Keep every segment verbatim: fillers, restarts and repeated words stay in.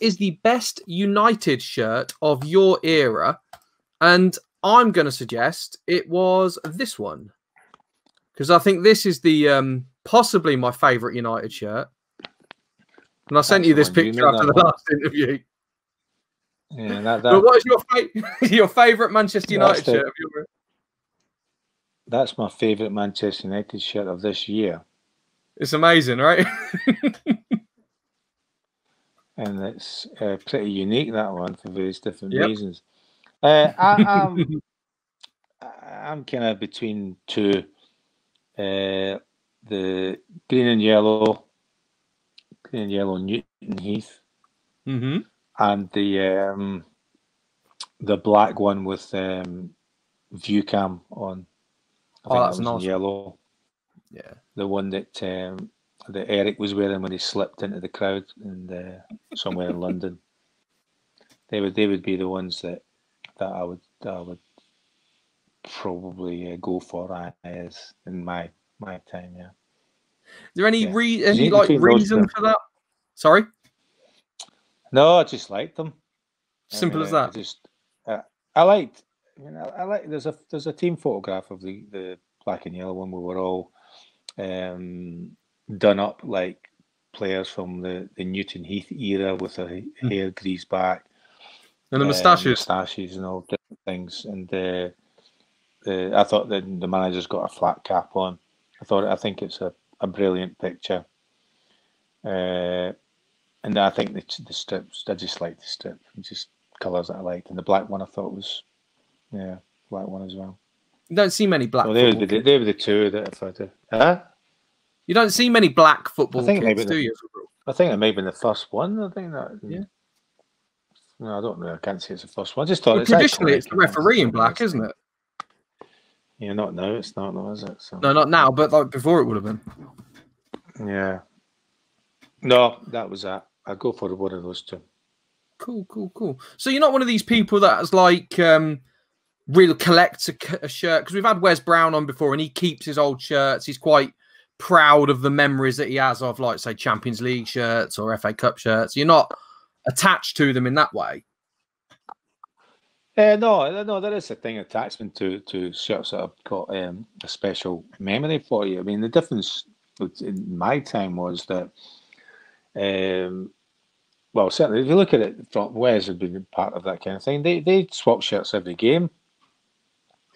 is the best United shirt of your era? And I'm going to suggest it was this one, because I think this is the um, possibly my favourite United shirt. And I sent That's you this picture you after the one. last interview. Yeah, that, that... But what is your fa your favourite Manchester United the... shirt of your era? That's my favourite Manchester United shirt of this year. It's amazing, right? And it's uh, pretty unique, that one, for various different yep. reasons. Uh, I, I'm, I'm kind of between two. Uh, the green and yellow, green and yellow Newton Heath, mm-hmm. and the um, the black one with um, view cam on. I think oh, that's that nice. Yellow. Yeah, the one that um, that Eric was wearing when he slipped into the crowd and uh, somewhere in London. They would they would be the ones that that I would that I would probably uh, go for uh, as in my my time. Yeah. Is there any yeah. re any like reason for that? Sorry. No, I just liked them. Simple I mean, as that. I just uh, I liked. You know, I like. There's a there's a team photograph of the the black and yellow one where we're all um, done up like players from the the Newton Heath era with our mm. hair greased back and the um, moustaches, moustaches and all different things. And uh, the, I thought that the manager's got a flat cap on. I thought I think it's a a brilliant picture. Uh, and I think the the strips. I just like the strip. Just colours that I liked. And the black one I thought was. Yeah, black one as well. You don't see many black. Well, they, were the, they were the two that if I did. Huh? You don't see many black football I think kids, do the, you? I think it may have been the first one. I think that. Yeah. No, I don't know. I can't see it's the first one. I just thought well, it's traditionally it's the referee in black, isn't it? Yeah, not now. It's not now, is it? So. No, not now. But like before, it would have been. Yeah. No, that was that. I go for one of those two. Cool, cool, cool. So you're not one of these people that's like. Um, Real collector a shirt, because we've had Wes Brown on before and he keeps his old shirts. He's quite proud of the memories that he has of, like, say, Champions League shirts or F A Cup shirts. You're not attached to them in that way. Uh, no, no, there is a thing attachment to to shirts that have got um, a special memory for you. I mean, the difference in my time was that, um, well, certainly if you look at it, Wes had been part of that kind of thing. They they swap shirts every game.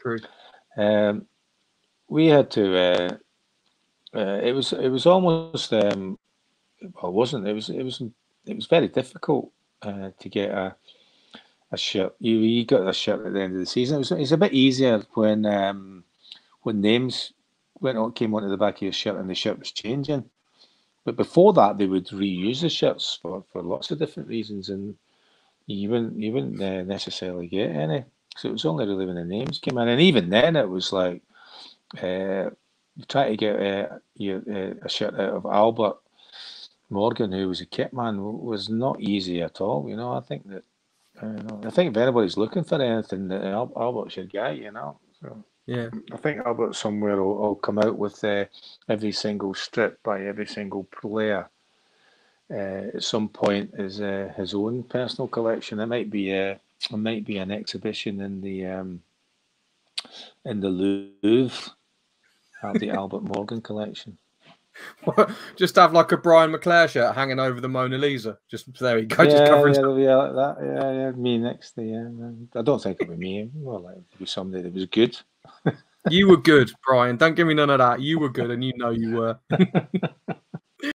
True. Um, we had to. Uh, uh, it was. It was almost. Um, well, it wasn't. It was. It was. It was very difficult uh, to get a a shirt. You you got a shirt at the end of the season. It was. It's a bit easier when um, when names went on came onto the back of your shirt and the shirt was changing. But before that, they would reuse the shirts for for lots of different reasons, and you wouldn't you wouldn't uh, necessarily get any. So it was only really when the names came in, and even then it was like uh, trying to get uh, your, uh, a shirt out of Albert Morgan, who was a kit man, was not easy at all. You know, I think that I, don't know, I think if anybody's looking for anything, that Albert's your guy. You know, so yeah, I think Albert somewhere will, will come out with uh, every single strip by every single player. Uh, at some point, is uh, his own personal collection. It might be a uh, It might be an exhibition in the um, in the Louvre at the Albert Morgan collection. What? Just have like a Brian McClair shirt hanging over the Mona Lisa. Just there you go. Yeah, just covering yeah, yeah, like that. Yeah, yeah. Me next to you. I don't think it would be me. Well, like, it was somebody that was good. You were good, Brian. Don't give me none of that. You were good, and you know you were.